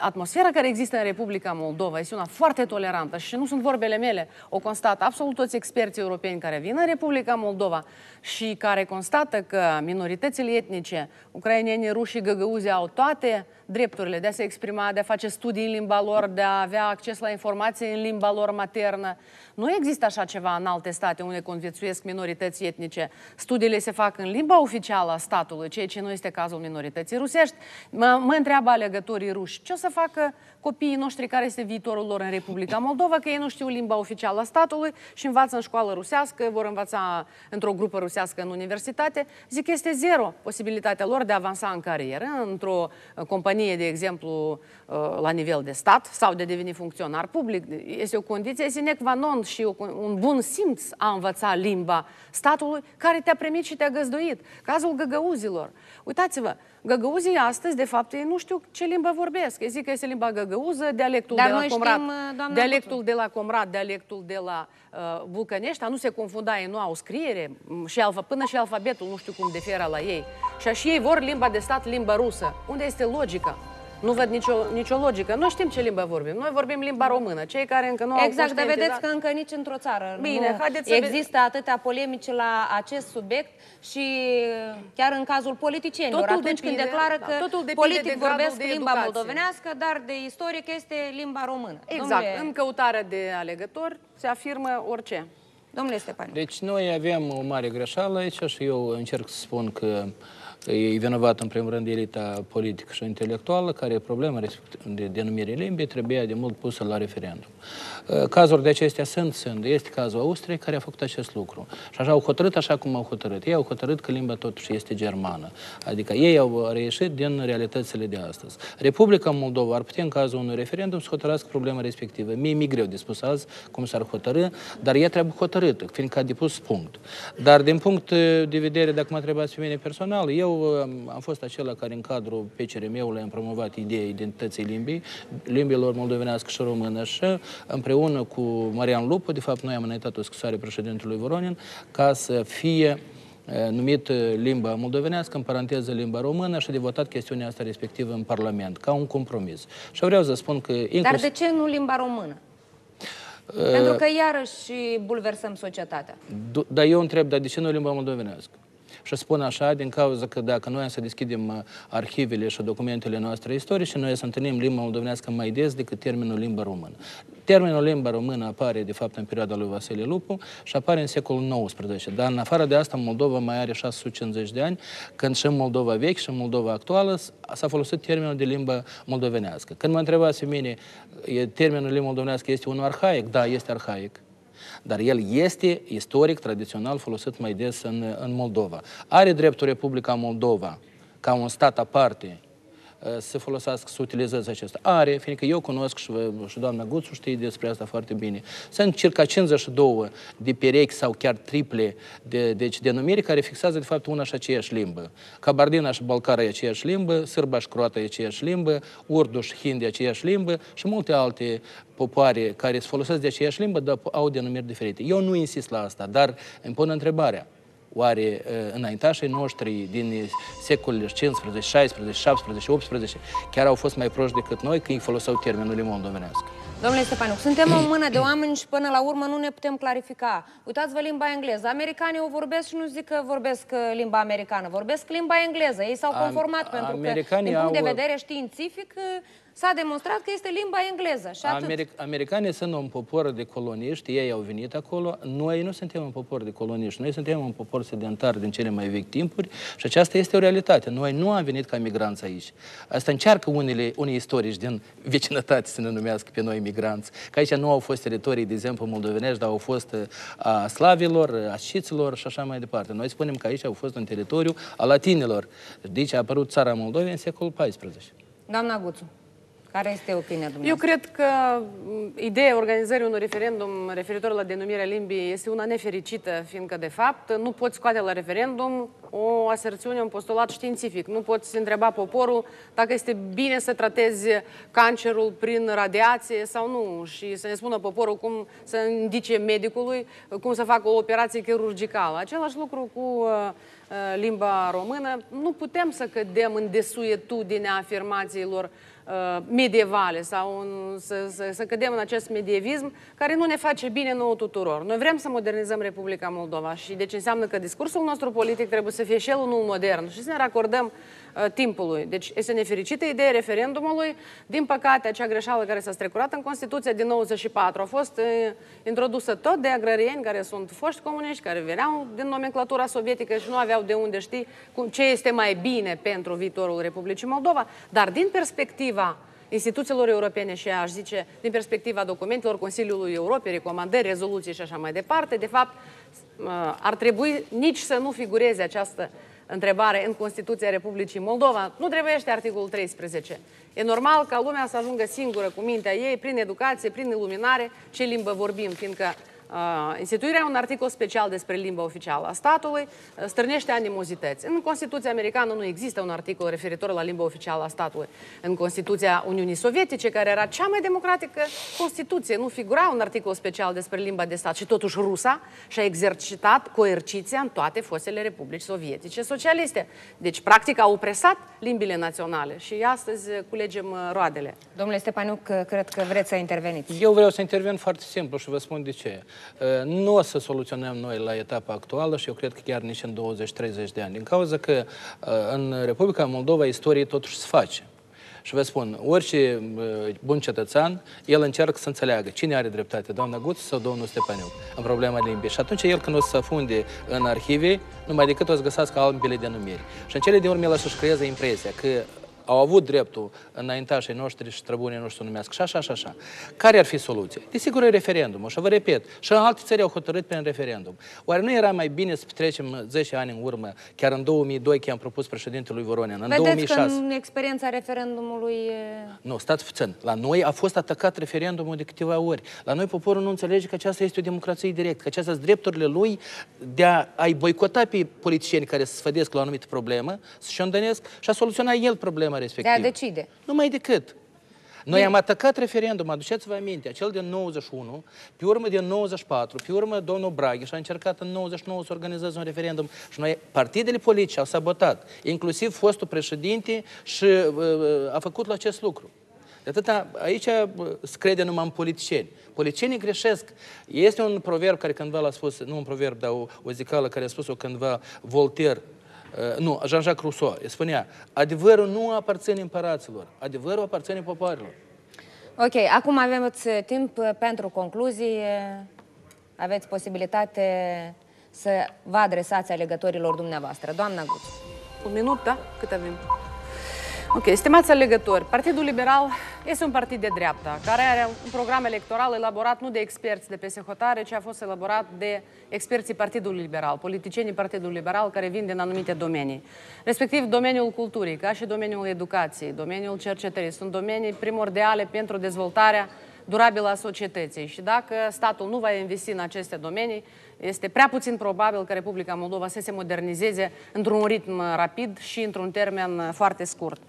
Atmosfera care există în Republica Moldova este una foarte tolerantă și nu sunt vorbele mele. O constată absolut toți experții europeni care vin în Republica Moldova și care constată că minoritățile etnice, ucrainenii, rușii, găgăuzii, au toate drepturile de a se exprima, de a face studii în limba lor, de a avea acces la informații în limba lor maternă. Nu există așa ceva în alte state unde conviețuiesc minorități etnice. Studiile se fac în limba oficială a statului, ceea ce nu este cazul minorității rusești. Mă, mă întreabă alegătorii ruși, ce o să facă copiii noștri, care este viitorul lor în Republica Moldova, că ei nu știu limba oficială a statului și învață în școală rusească, vor învăța într-o grupă rusească în universitate. Zic, este zero posibilitatea lor de a avansa în carieră, într-o companie, de exemplu, la nivel de stat sau de a deveni funcționar public. Este o condiție sine qua non și un bun simț a învăța limba statului care te-a primit și te-a găzduit. Cazul găgăuzilor. Uitați-vă, găgăuzii astăzi, de fapt, ei nu știu ce limbă vorbesc. Ei zic că este limba găgăuză, dialectul de la Comrat. Dialectul de la Comrat, dialectul de la Bucănești, a nu se confunda, ei nu au scriere, și alfa, până și alfabetul nu știu cum diferă la ei. Și așa ei vor limba de stat, limba rusă. Unde este logica? Nu văd nicio, nicio logică. Noi știm ce limbă vorbim. Noi vorbim limba română. Cei care încă nu exact, au Exact, dar vedeți că încă nici într-o țară Bine, nu haideți să există atâtea polemici la acest subiect și chiar în cazul politicienilor. Totul atunci depinde, când declară da, că totul politic de vorbesc de limba moldovenească, dar de istoric este limba română. Exact. Domnule... În căutarea de alegători se afirmă orice. Domnule Stepaniuc. Deci noi avem o mare greșeală aici și eu încerc să spun că e vinovat în primul rând elita politică și intelectuală, care problema de denumire limbii trebuia de mult pusă la referendum. Cazuri de acestea sunt, sunt. Este cazul Austriei care a făcut acest lucru. Și așa au hotărât așa cum au hotărât. Ei au hotărât că limba totuși este germană. Adică ei au reieșit din realitățile de astăzi. Republica Moldova ar putea în cazul unui referendum să hotărască problema respectivă. Mie mi-e greu de spus azi cum s-ar hotărâ, dar ea trebuie hotărâtă, fiindcă a depus punct. Dar din punct de vedere, dacă mă întrebați pe mine personal, eu am fost acela care în cadrul P C R M-ului am promovat ideea identității limbii, limbilor moldovenească și română și împreună cu Marian Lupu, de fapt noi am înaintat o scrisoare președintelui Voronin ca să fie numit limba moldovenească, în paranteză limba română, și a votat chestiunea asta respectivă în Parlament, ca un compromis. Și vreau să spun că... Inclus... Dar de ce nu limba română? Pentru că iarăși bulversăm societatea. Dar eu întreb, dar de ce nu limba moldovenească? Și spun așa, din cauza că dacă noi să deschidem arhivele și documentele noastre istorice, noi să întâlnim limba moldovenească mai des decât termenul limba română. Termenul limba română apare, de fapt, în perioada lui Vasile Lupu și apare în secolul nouăsprezece. Dar, în afară de asta, Moldova mai are șase sute cincizeci de ani, când și în Moldova vechi și în Moldova actuală s-a folosit termenul de limba moldovenească. Când mă întrebați pe mine, termenul limba moldovenească este unul arhaic? Da, este arhaic. Dar el este istoric, tradițional, folosit mai des în, în Moldova. Are dreptul Republica Moldova, ca un stat aparte, să folosească, să utilizeze acesta. Are, fiindcă eu cunosc și, și doamna Guțu știe despre asta foarte bine. Sunt circa cincizeci și două de perechi sau chiar triple de, deci, denumiri care fixează, de fapt, una și aceeași limbă. Cabardina și balcara e aceeași limbă, sârba și croata e aceeași limbă, urdu și hindi e aceeași limbă și multe alte popoare care se folosesc de aceeași limbă, dar au denumiri diferite. Eu nu insist la asta, dar îmi pun întrebarea. Oare înaintașii noștri din secolele cincisprezece, șaisprezece, șaptesprezece, optsprezece chiar au fost mai proști decât noi când foloseau termenul limon domnească? Domnule Stepaniuc, suntem în mână de oameni și până la urmă nu ne putem clarifica. Uitați-vă limba engleză. Americanii o vorbesc și nu zic că vorbesc limba americană. Vorbesc limba engleză. Ei s-au conformat pentru că, din punct de vedere științific, s-a demonstrat că este limba engleză și atât. Americanii sunt un popor de coloniști, ei au venit acolo. Noi nu suntem un popor de coloniști, noi suntem un popor sedentar din cele mai vechi timpuri și aceasta este o realitate. Noi nu am venit ca migranți aici. Asta încearcă unele, unii istorici din vecinătate să ne numească pe noi migranți, că aici nu au fost teritorii, de exemplu, moldovenești, dar au fost a slavilor, a sciților și așa mai departe. Noi spunem că aici au fost un teritoriu a latinilor. Deci a apărut țara Moldovei în secolul paisprezece. Doamna Guțu, care este opinia dumneavoastră? Eu cred că ideea organizării unui referendum referitor la denumirea limbii este una nefericită, fiindcă, de fapt, nu poți scoate la referendum o aserțiune, un postulat științific. Nu poți întreba poporul dacă este bine să tratezi cancerul prin radiație sau nu și să ne spună poporul cum să indice medicului cum să facă o operație chirurgicală. Același lucru cu limba română. Nu putem să cădem în desuietudinea afirmațiilor medievale sau în, să, să, să cădem în acest medievism care nu ne face bine nouă tuturor. Noi vrem să modernizăm Republica Moldova și deci înseamnă că discursul nostru politic trebuie să fie și el unul modern și să ne racordăm uh, timpului. Deci este nefericită ideea referendumului. Din păcate, acea greșeală care s-a strecurat în Constituția din nouăzeci și patru a fost uh, introdusă tot de agrarieni care sunt foști comuniști, care veneau din nomenclatura sovietică și nu aveau de unde ști cum, ce este mai bine pentru viitorul Republicii Moldova. Dar din perspectiva instituțiilor europene și aș zice din perspectiva documentelor Consiliului Europei, recomandări, rezoluții și așa mai departe, de fapt ar trebui nici să nu figureze această întrebare în Constituția Republicii Moldova. Nu trebuiește articolul treisprezece. E normal ca lumea să ajungă singură cu mintea ei, prin educație, prin iluminare, ce limbă vorbim, fiindcă Uh, instituirea un articol special despre limba oficială a statului uh, stârnește animozități. În Constituția americană nu există un articol referitor la limba oficială a statului. În Constituția Uniunii Sovietice, care era cea mai democratică Constituție, nu figura un articol special despre limba de stat și totuși rusa și-a exercitat coerciția în toate fostele republici sovietice socialiste. Deci, practic, au opresat limbile naționale și astăzi culegem roadele. Domnule Stepaniuc, cred că vreți să interveniți. Eu vreau să interven foarte simplu și vă spun de ce. Nu o să soluționăm noi la etapa actuală și eu cred că chiar nici în douăzeci-treizeci de ani, din cauza că în Republica Moldova istorie totuși se face. Și vă spun, orice bun cetățean, el încearcă să înțeleagă cine are dreptate, doamna Guțu sau domnul Stepaniuc, în problema limbii. Și atunci el, când o să se afunde în arhive, numai decât o să găsească ambele denumiri. Și în cele din urmă el să-și creeze impresia că au avut dreptul înaintașii noștri și străbunii noștri să numească și așa, și așa. Care ar fi soluția? Desigur, e referendumul. Și vă repet, și alte țări au hotărât prin referendum. Oare nu era mai bine să trecem zece ani în urmă, chiar în două mii doi, chiar am propus președintelui Voronin, în două mii șase. Vedeți că în experiența referendumului... Nu, stați puțin. La noi a fost atacat referendumul de câteva ori. La noi poporul nu înțelege că aceasta este o democrație directă, că acestea sunt drepturile lui de a-i boicota pe politicieni care se sfădesc la o anumită problemă, să-și îndănesc și a soluționa el problema respectiv. De a decide. Numai decât. Noi Bine. am atacat referendum, aduceți-vă aminte, acel din nouăzeci și unu, pe urmă din nouăzeci și patru, pe urmă domnul Braghi și-a încercat în nouăzeci și nouă să organizeze un referendum și noi, partidele politice au sabotat, inclusiv fostul președinte și uh, a făcut la acest lucru. De atâta, aici se crede numai în politicieni. Politicienii greșesc. Este un proverb care cândva l-a spus, nu un proverb, dar o, o zicală care a spus-o cândva Voltaire, nu, Jean-Jacques Rousseau spunea, adevărul nu aparține împăraților, adevărul aparține popoarelor. Ok, acum avem timp pentru concluzii. Aveți posibilitate să vă adresați alegătorilor dumneavoastră. Doamna Guțu. Un minut, da? Cât avem? Ok, stimați alegători, Partidul Liberal este un partid de dreapta, care are un program electoral elaborat nu de experți de peste hotare, ci a fost elaborat de experții Partidului Liberal, politicienii Partidului Liberal care vin din anumite domenii, respectiv domeniul culturii, ca și domeniul educației, domeniul cercetării. Sunt domenii primordiale pentru dezvoltarea durabilă a societății și dacă statul nu va investi în aceste domenii, este prea puțin probabil că Republica Moldova să se modernizeze într-un ritm rapid și într-un termen foarte scurt.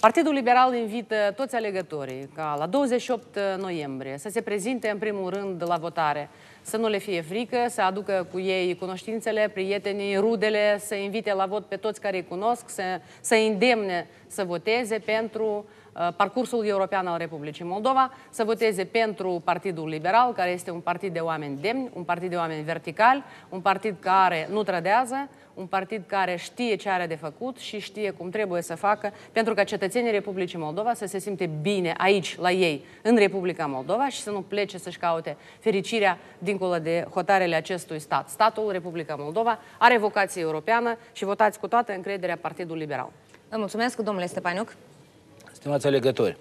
Partidul Liberal invită toți alegătorii ca la douăzeci și opt noiembrie să se prezinte în primul rând la votare, să nu le fie frică, să aducă cu ei cunoștințele, prietenii, rudele, să invite la vot pe toți care îi cunosc, să, să îndemne să voteze pentru parcursul european al Republicii Moldova, să voteze pentru Partidul Liberal, care este un partid de oameni demni, un partid de oameni verticali, un partid care nu trădează, un partid care știe ce are de făcut și știe cum trebuie să facă pentru ca cetățenii Republicii Moldova să se simte bine aici, la ei, în Republica Moldova și să nu plece să-și caute fericirea dincolo de hotarele acestui stat. Statul Republica Moldova are vocație europeană și votați cu toată încrederea Partidul Liberal. Vă mulțumesc, domnule Stepaniuc. Stimați alegători,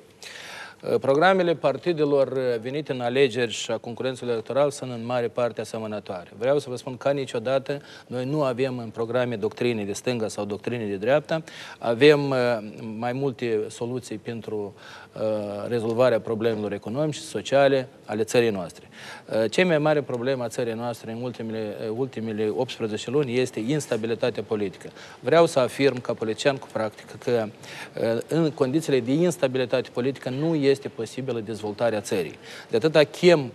programele partidelor venite în alegeri și a concurențului electoral sunt în mare parte asemănătoare. Vreau să vă spun ca niciodată, noi nu avem în programe doctrine de stânga sau doctrine de dreapta, avem mai multe soluții pentru rezolvarea problemelor economice și sociale ale țării noastre. Cea mai mare problemă a țării noastre în ultimele, ultimele optsprezece luni este instabilitatea politică. Vreau să afirm ca politician cu practică că în condițiile de instabilitate politică nu este posibilă dezvoltarea țării. De atâta chem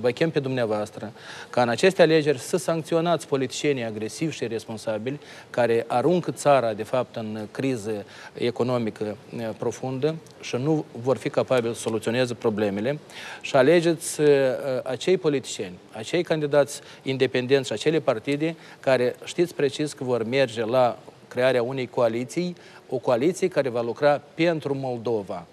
vă chem pe dumneavoastră ca în aceste alegeri să sancționați politicienii agresivi și responsabili care aruncă țara, de fapt, în criză economică profundă și nu vor fi capabili să soluționeze problemele și alegeți acei politicieni, acei candidați independenți și acele partide care știți precis că vor merge la crearea unei coaliții, o coaliție care va lucra pentru Moldova.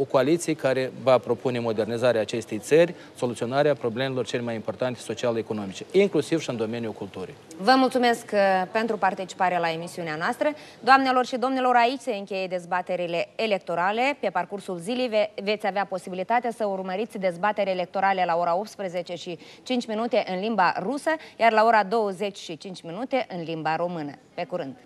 O coaliție care va propune modernizarea acestei țări, soluționarea problemelor cele mai importante social-economice, inclusiv și în domeniul culturii. Vă mulțumesc pentru participarea la emisiunea noastră. Doamnelor și domnilor, aici se încheie dezbaterile electorale. Pe parcursul zilei ve veți avea posibilitatea să urmăriți dezbateri electorale la ora optsprezece și cinci minute în limba rusă, iar la ora douăzeci și cinci minute în limba română. Pe curând!